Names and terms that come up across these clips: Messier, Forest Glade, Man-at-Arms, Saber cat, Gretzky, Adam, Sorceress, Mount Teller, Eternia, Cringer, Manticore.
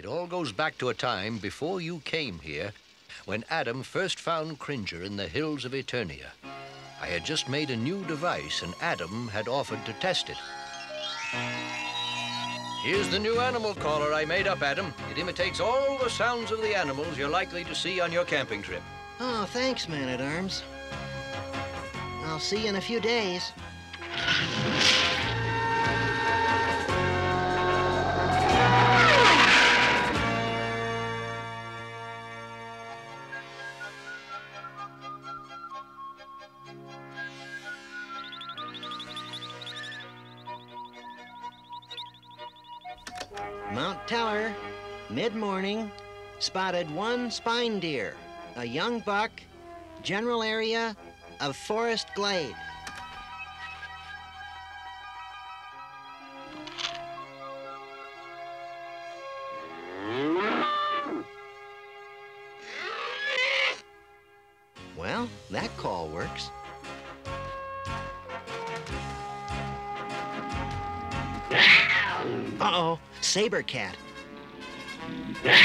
It all goes back to a time before you came here, when Adam first found Cringer in the hills of Eternia. I had just made a new device, and Adam had offered to test it. Here's the new animal caller I made up, Adam. It imitates all the sounds of the animals you're likely to see on your camping trip. Oh, thanks, Man-at-Arms. I'll see you in a few days. Mount Teller, mid-morning, spotted one spine deer, a young buck, general area of Forest Glade. Well, that call works. Uh-oh, Saber cat. And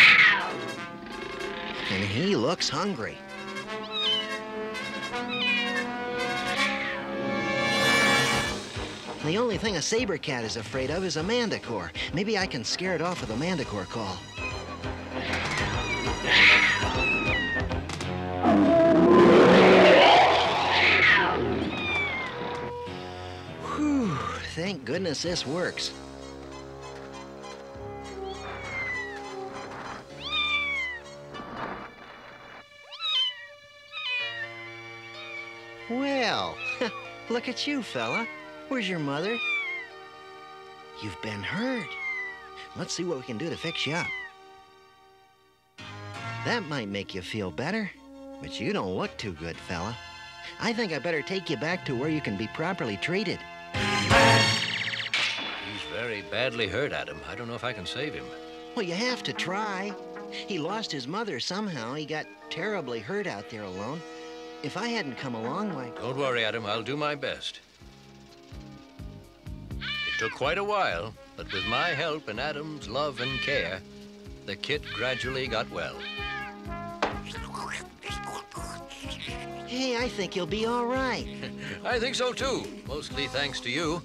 he looks hungry. The only thing a saber cat is afraid of is a manticore. Maybe I can scare it off with a manticore call. Whew, thank goodness this works. Well, look at you, fella. Where's your mother? You've been hurt. Let's see what we can do to fix you up. That might make you feel better, but you don't look too good, fella. I think I better take you back to where you can be properly treated. He's very badly hurt, Adam. I don't know if I can save him. Well, you have to try. He lost his mother somehow. He got terribly hurt out there alone. If I hadn't come along, why... Don't worry, Adam. I'll do my best. It took quite a while, but with my help and Adam's love and care, the kid gradually got well. Hey, I think you'll be all right. I think so, too. Mostly thanks to you.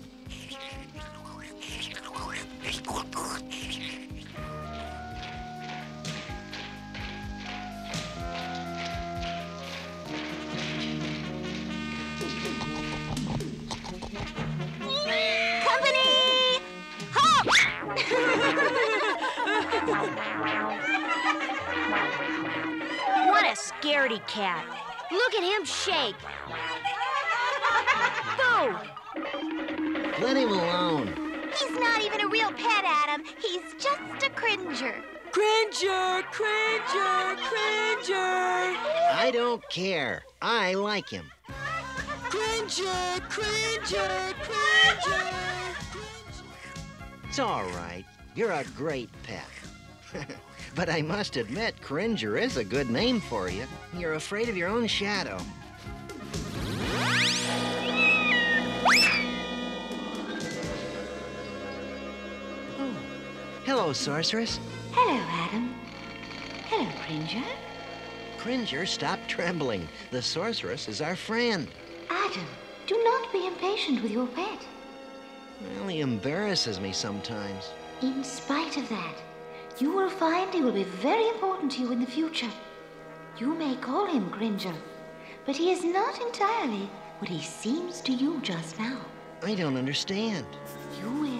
What a scaredy cat. Look at him shake. Go! Let him alone. He's not even a real pet, Adam. He's just a Cringer. Cringer! Cringer! Cringer! I don't care. I like him. Cringer! Cringer! Cringer! It's all right. You're a great pet. But I must admit, Cringer is a good name for you. You're afraid of your own shadow. Oh. Hello, Sorceress. Hello, Adam. Hello, Cringer. Cringer, stop trembling. The Sorceress is our friend. Adam, do not be impatient with your pet. Well, he embarrasses me sometimes. In spite of that, you will find he will be very important to you in the future. You may call him Cringer, but he is not entirely what he seems to you just now. I don't understand. You will.